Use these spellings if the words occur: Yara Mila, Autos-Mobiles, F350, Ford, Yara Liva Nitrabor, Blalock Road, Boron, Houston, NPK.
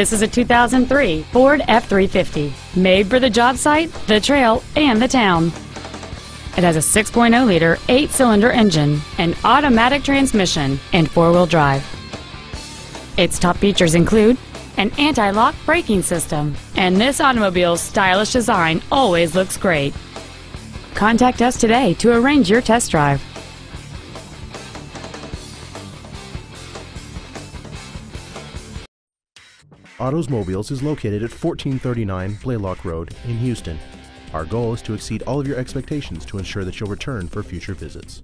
This is a 2003 Ford F350, made for the job site, the trail, and the town. It has a 6.0-liter, 8-cylinder engine, an automatic transmission, and four-wheel drive. Its top features include an anti-lock braking system, and this automobile's stylish design always looks great. Contact us today to arrange your test drive. Autos-Mobiles is located at 1439 Blalock Road in Houston. Our goal is to exceed all of your expectations to ensure that you'll return for future visits.